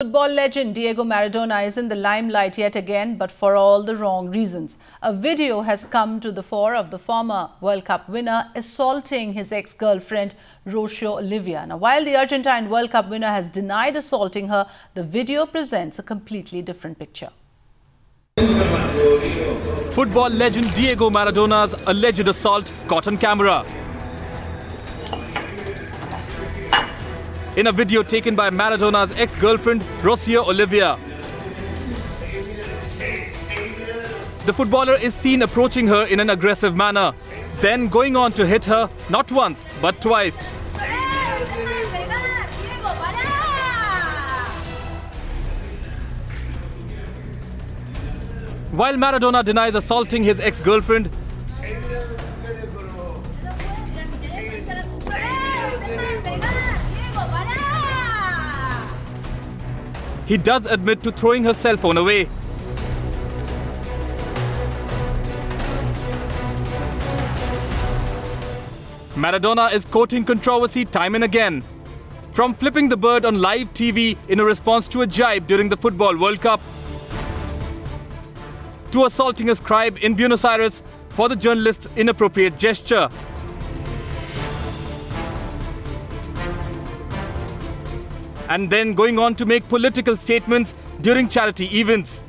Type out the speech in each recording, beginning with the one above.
Football legend Diego Maradona is in the limelight yet again, but for all the wrong reasons. A video has come to the fore of the former World Cup winner assaulting his ex-girlfriend Rocio Olivia. Now, while the Argentine World Cup winner has denied assaulting her, the video presents a completely different picture. Football legend Diego Maradona's alleged assault caught on camera. In a video taken by Maradona's ex-girlfriend, Rocio Olivia. The footballer is seen approaching her in an aggressive manner, then going on to hit her not once, but twice. While Maradona denies assaulting his ex-girlfriend, he does admit to throwing her cell phone away. Maradona is courting controversy time and again. From flipping the bird on live TV in a response to a jibe during the Football World Cup, to assaulting a scribe in Buenos Aires for the journalist's inappropriate gesture. And then going on to make political statements during charity events.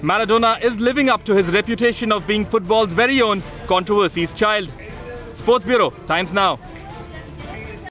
Maradona is living up to his reputation of being football's very own controversies child. Sports Bureau, Times Now.